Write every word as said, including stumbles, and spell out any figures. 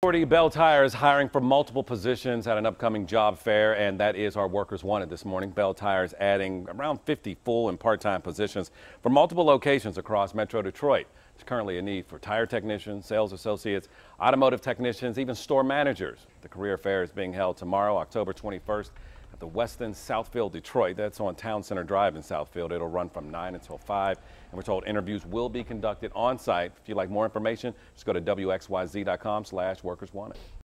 Belle Tire is hiring for multiple positions at an upcoming job fair, and that is our Workers Wanted this morning. Belle Tire is adding around fifty full and part-time positions for multiple locations across Metro Detroit. There's currently a need for tire technicians, sales associates, automotive technicians, even store managers. The career fair is being held tomorrow, October twenty-first, at the Westin Southfield, Detroit. That's on Town Center Drive in Southfield. It'll run from nine until five, and we're told interviews will be conducted on site. If you'd like more information, just go to W X Y Z dot com slash Workers Wanted.